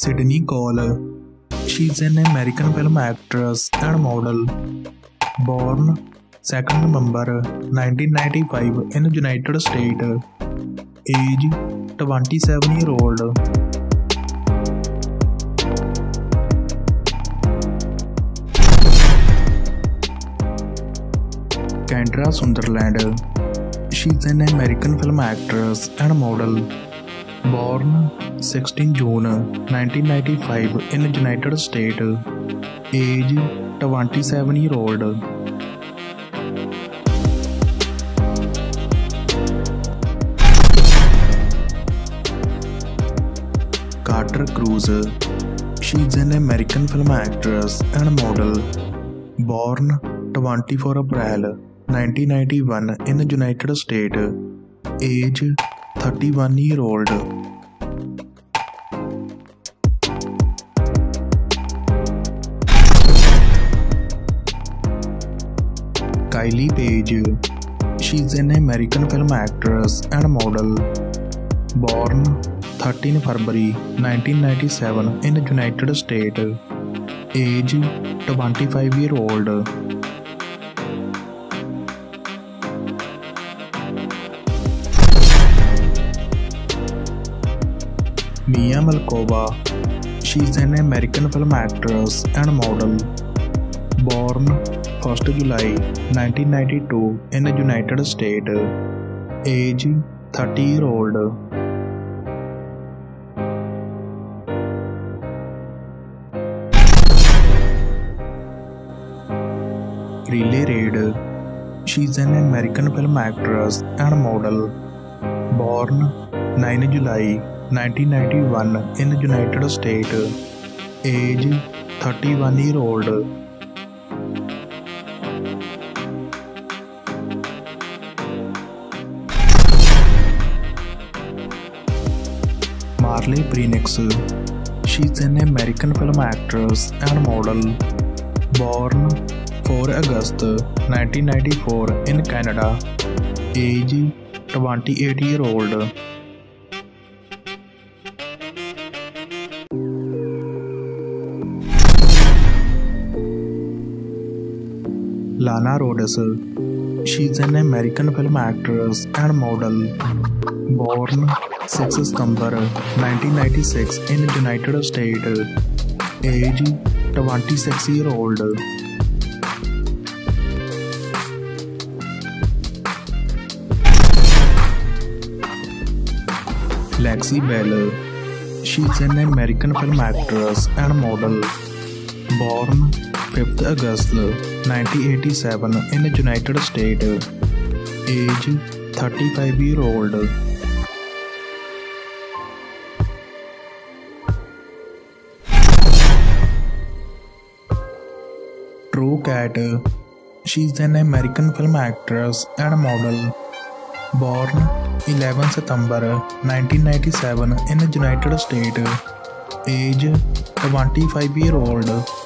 Sydney Cole. She's an American film actress and model, born 2nd November 1995 in the United States, age 27-year-old. Kendra Sunderland. She's an American film actress and model, born 16 June 1995 in the United States, age 27-year-old. Carter Cruise. She is an American film actress and model, born 24 April 1991 in the United States, age 31-year-old. Kylie Page. She is an American film actress and model, born 13 February 1997 in the United States, age 25-year-old. Mia Malkova. She is an American film actress and model, born 1st July 1992 in the United States, age 30-year-old. Riley Reid. She is an American film actress and model, born 9 July 1991 in the United States, age 31-year-old. Marley Prenix. She is an American film actress and model, born 4 August 1994 in Canada, age 28-year-old. Lana Rhoades. She is an American film actress and model, born 6 September 1996 in the United States, age 26-year-old. Lexi Belle. She is an American film actress and model, born 5th August 1987 in the United States, age 35-year-old. Drew Carter. She is an American film actress and model, born 11 September 1997 in the United States, age 25-year-old.